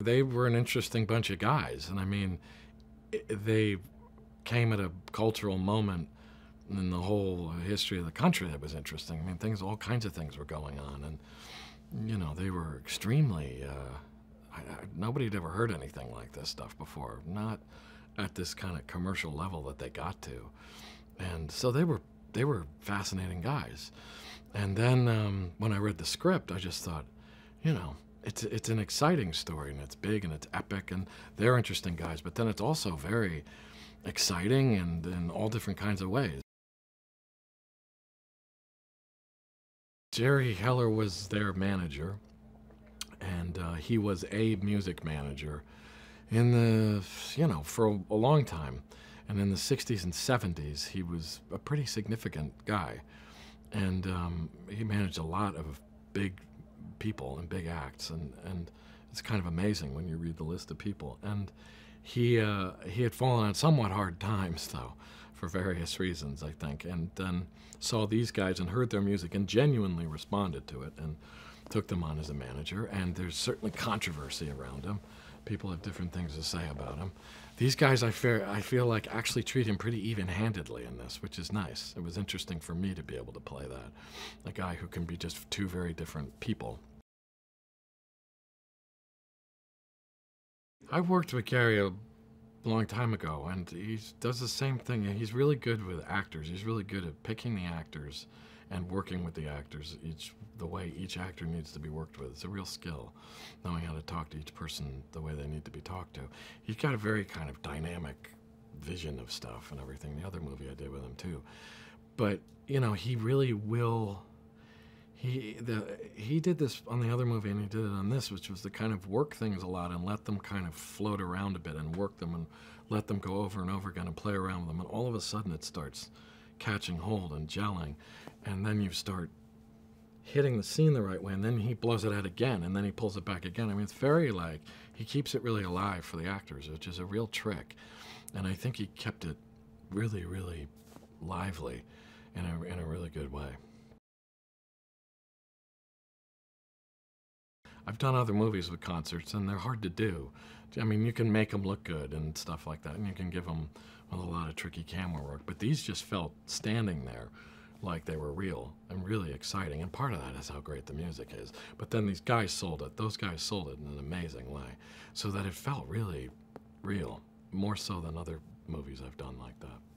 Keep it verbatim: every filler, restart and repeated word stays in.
They were an interesting bunch of guys, and I mean, they came at a cultural moment in the whole history of the country that was interesting. I mean, things, all kinds of things were going on, and you know, they were extremely. Uh, I, I, nobody had ever heard anything like this stuff before, not at this kind of commercial level that they got to, and so they were they were fascinating guys. And then um, when I read the script, I just thought, you know. It's, it's an exciting story, and it's big, and it's epic, and they're interesting guys, but then it's also very exciting and in all different kinds of ways. Jerry Heller was their manager, and uh, he was a music manager in the, you know, for a, a long time. And in the sixties and seventies, he was a pretty significant guy, and um, he managed a lot of big people and big acts, and and it's kind of amazing when you read the list of people. And he uh, he had fallen on somewhat hard times, though, for various reasons, I think, and then saw these guys and heard their music and genuinely responded to it and took them on as a manager. And there's certainly controversy around him. People have different things to say about him. These guys, I feel, I feel like, actually treat him pretty even-handedly in this, which is nice. It was interesting for me to be able to play that, a guy who can be just two very different people. I worked with Gary a long time ago, and he does the same thing. He's really good with actors. He's really good at picking the actors and working with the actors, each the way each actor needs to be worked with. It's a real skill, knowing how to talk to each person the way they need to be talked to. He's got a very kind of dynamic vision of stuff and everything. The other movie I did with him too. But, you know, he really will, he, the, he did this on the other movie and he did it on this, which was to kind of work things a lot and let them kind of float around a bit and work them and let them go over and over again and play around with them. And all of a sudden it starts catching hold and gelling, and then you start hitting the scene the right way, and then he blows it out again, and then he pulls it back again. I mean, it's very like, he keeps it really alive for the actors, which is a real trick. And I think he kept it really, really lively in a, in a really good way. I've done other movies with concerts, and they're hard to do. I mean, you can make them look good and stuff like that, and you can give them with a lot of tricky camera work, but these just felt standing there like they were real and really exciting, and part of that is how great the music is. But then these guys sold it, those guys sold it in an amazing way, so that it felt really real, more so than other movies I've done like that.